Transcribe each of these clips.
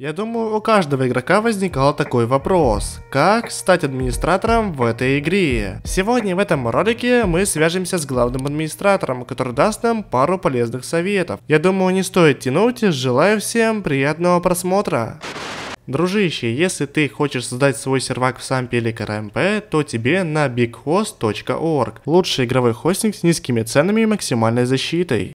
Я думаю, у каждого игрока возникал такой вопрос: как стать администратором в этой игре? Сегодня в этом ролике мы свяжемся с главным администратором, который даст нам пару полезных советов. Я думаю, не стоит тянуть, желаю всем приятного просмотра. Дружище, если ты хочешь создать свой сервак в САМПе или КРМП, то тебе на bighost.org. Лучший игровой хостинг с низкими ценами и максимальной защитой.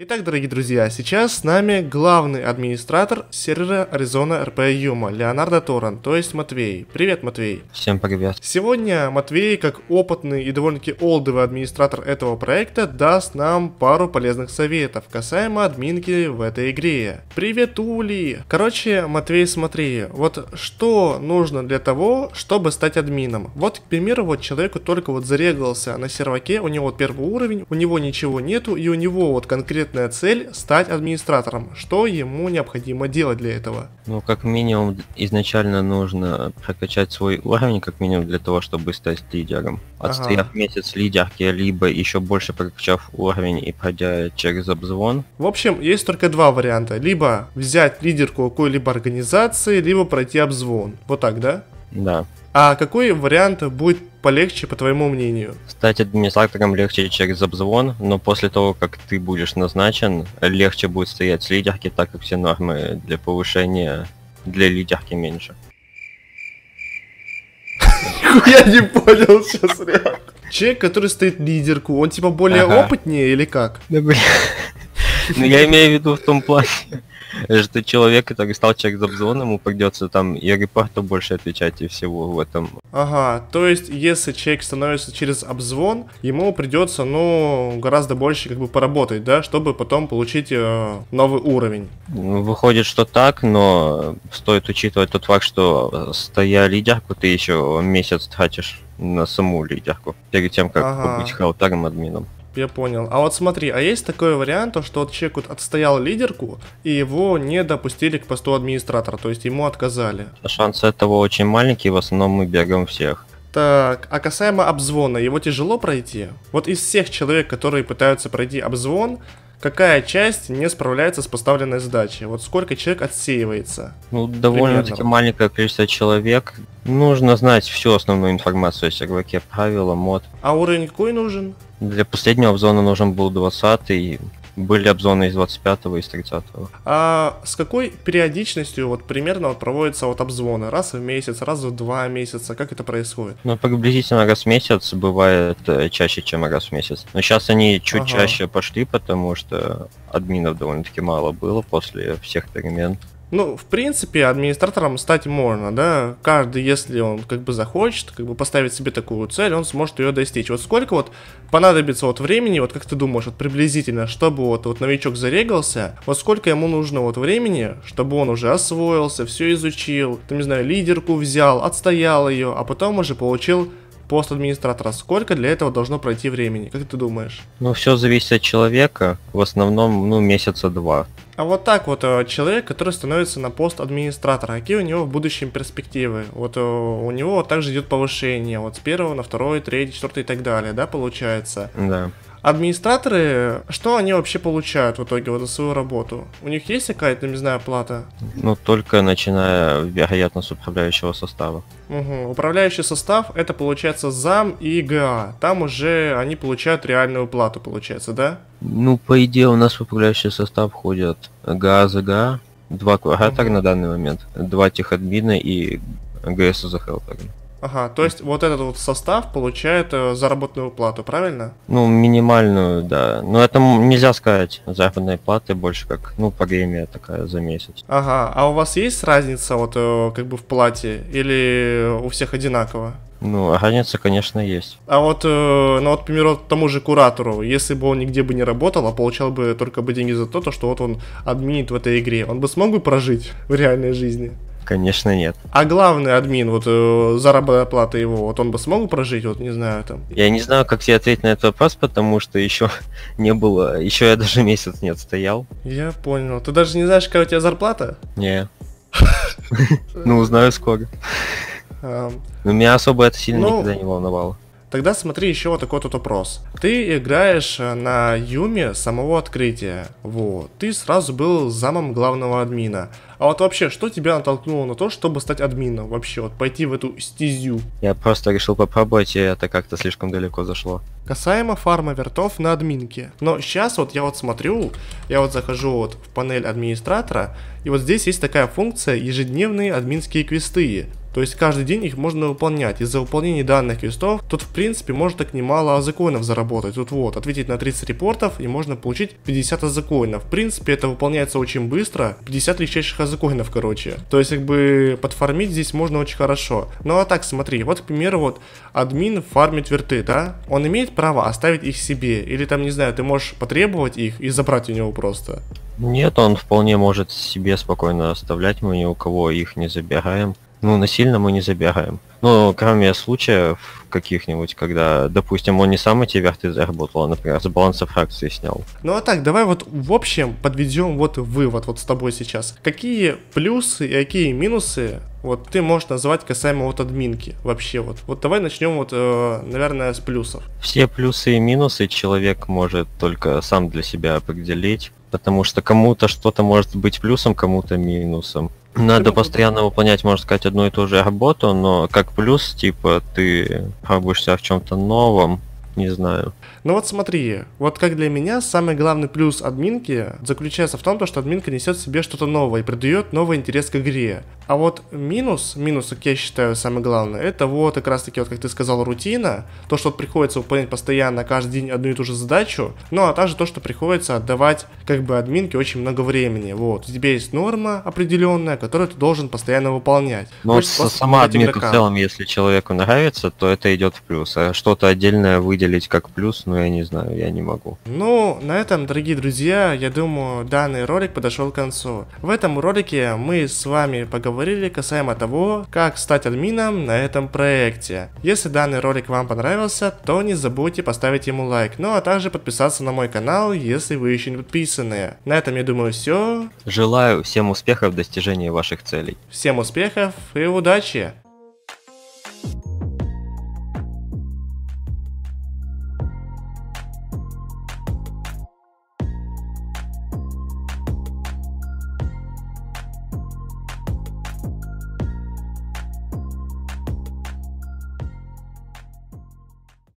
Итак, дорогие друзья, сейчас с нами главный администратор сервера Arizona RP Yuma, Леонардо Торрен, то есть Матвей. Привет, Матвей. Всем привет. Сегодня Матвей, как опытный и довольно-таки олдовый администратор этого проекта, даст нам пару полезных советов касаемо админки в этой игре. Привет, Ули. Короче, Матвей, смотри, вот что нужно для того, чтобы стать админом. Вот, к примеру, вот человеку только вот зарегался на серваке, у него вот первый уровень, у него ничего нету, и у него вот конкретно цель стать администратором. Что ему необходимо делать для этого? Ну, как минимум, изначально нужно прокачать свой уровень, как минимум для того, чтобы стать лидером. Отстояв месяц лидерки, либо еще больше прокачав уровень и пройдя через обзвон. В общем, есть только два варианта. Либо взять лидерку какой-либо организации, либо пройти обзвон. Вот так, да? Да. А какой вариант будет полегче, по твоему мнению? Стать администратором легче через обзвон, но после того, как ты будешь назначен, легче будет стоять с лидерки, так как все нормы для повышения для лидерки меньше. Я не понял сейчас реально. Человек, который стоит лидерку, он типа более опытнее или как? Да блин. Ну я имею в виду в том плане, что человек, который стал через обзвон, ему придется там и репорту больше отвечать и всего в этом. Ага, то есть если человек становится через обзвон, ему придется, ну, гораздо больше как бы поработать, да, чтобы потом получить новый уровень. Выходит, что так, но стоит учитывать тот факт, что стоя лидерку, ты еще месяц тратишь на саму лидерку, перед тем, как быть халтарным админом. Я понял. А вот смотри, а есть такой вариант, что человек вот отстоял лидерку, и его не допустили к посту администратора, то есть ему отказали? Шансы этого очень маленькие, в основном мы бегаем всех. Так, а касаемо обзвона, его тяжело пройти? Вот из всех человек, которые пытаются пройти обзвон, какая часть не справляется с поставленной задачей? Вот сколько человек отсеивается? Ну, довольно-таки маленькое количество человек. Нужно знать всю основную информацию о серваке, правила, мод. А уровень какой нужен? Для последнего обзона нужен был 20-й. Были обзоны из 25-го и из 30-го. А с какой периодичностью вот примерно вот проводятся вот обзвоны? Раз в месяц, раз в 2 месяца? Как это происходит? Ну, приблизительно раз в месяц, бывает чаще, чем раз в месяц. Но сейчас они чуть чаще пошли, потому что админов довольно-таки мало было после всех перемен. Ну, в принципе, администратором стать можно, да? Каждый, если он как бы захочет, как бы поставить себе такую цель, он сможет ее достичь. Вот сколько вот понадобится вот времени, вот как ты думаешь, вот приблизительно, чтобы вот новичок зарегался, вот сколько ему нужно вот времени, чтобы он уже освоился, все изучил, там, не знаю, лидерку взял, отстоял ее, а потом уже получил пост администратора. Сколько для этого должно пройти времени? Как ты думаешь? Ну, все зависит от человека. В основном, ну, месяца 2. А вот так вот человек, который становится на пост администратора, какие у него в будущем перспективы? Вот у него также идет повышение, вот с 1 на 2, 3, 4 и так далее, да, получается? Да. Администраторы, что они вообще получают в итоге вот за свою работу? У них есть какая-то, не знаю, плата? Ну, только начиная, вероятно, с управляющего состава. Угу. Управляющий состав, это получается зам и ГА. Там уже они получают реальную плату, получается, да? Ну, по идее, у нас в управляющий состав входят ГА за ГА, 2 куратора на данный момент, 2 техадмина и ГС за хелпера. Ага, то есть вот этот вот состав получает заработную плату, правильно? Ну, минимальную, да. Но это нельзя сказать заработной платы, больше как, ну, премия такая за месяц. Ага, а у вас есть разница вот как бы в плате или у всех одинаково? Ну, разница, конечно, есть. А вот, ну вот, к примеру, тому же куратору, если бы он нигде бы не работал, а получал бы только бы деньги за то, что вот он админит в этой игре, он бы смог бы прожить в реальной жизни? Конечно, нет. А главный админ, вот заработная плата его, вот он бы смог прожить, вот не знаю там. Я не знаю, как тебе ответить на этот вопрос, потому что еще не было, еще я даже месяц не отстоял. Я понял. Ты даже не знаешь, какая у тебя зарплата? Не. Ну, узнаю сколько. Но меня особо это сильно никогда не волновало. Тогда смотри еще вот такой тут вопрос. Ты играешь на Юме самого открытия. Вот. Ты сразу был замом главного админа. А вот вообще, что тебя натолкнуло на то, чтобы стать админом? Вообще, вот пойти в эту стезю? Я просто решил попробовать, и это как-то слишком далеко зашло. Касаемо фарма вертов на админке. Но сейчас вот я вот смотрю, я вот захожу вот в панель администратора, и вот здесь есть такая функция ежедневные админские квесты. То есть каждый день их можно выполнять. Из-за выполнения данных квестов тут в принципе можно так немало азакоинов заработать. Тут вот ответить на 30 репортов и можно получить 50 азакоинов. В принципе это выполняется очень быстро. 50 легчайших азакоинов, короче. То есть как бы подфармить здесь можно очень хорошо. Ну а так смотри, вот к примеру вот админ фармит верты, да? Он имеет право оставить их себе? Или там не знаю, ты можешь потребовать их и забрать у него просто? Нет, он вполне может себе спокойно оставлять, мы ни у кого их не забираем. Ну, насильно мы не забираем. Ну, кроме случаев каких-нибудь, когда, допустим, он не сам эти верты заработал, а, например, с баланса фракции снял. Ну а так, давай вот в общем подведем вот вывод вот с тобой сейчас. Какие плюсы и какие минусы вот ты можешь назвать касаемо вот админки вообще вот? Вот давай начнем вот, наверное, с плюсов. Все плюсы и минусы человек может только сам для себя определить, потому что кому-то что-то может быть плюсом, кому-то минусом. Надо постоянно выполнять, можно сказать, одну и ту же работу, но как плюс, типа, ты пробуешься в чем-то новом, не знаю. Ну вот смотри, вот как для меня самый главный плюс админки заключается в том, что админка несет в себе что-то новое и придает новый интерес к игре. А вот минус, как я считаю, самый главный, это вот как раз таки, вот как ты сказал, рутина. То, что приходится выполнять постоянно, каждый день одну и ту же задачу. Ну а также то, что приходится отдавать как бы админке очень много времени. Вот, у тебя есть норма определенная, которую ты должен постоянно выполнять. Но сама админка в целом, если человеку нравится, то это идет в плюс. А что-то отдельное выделить как плюс, ну я не знаю, я не могу. Ну, на этом, дорогие друзья, я думаю, данный ролик подошел к концу. В этом ролике мы с вами поговорим касаемо того, как стать админом на этом проекте. Если данный ролик вам понравился, то не забудьте поставить ему лайк, ну а также подписаться на мой канал, если вы еще не подписаны. На этом, я думаю, все. Желаю всем успехов в достижении ваших целей. Всем успехов и удачи!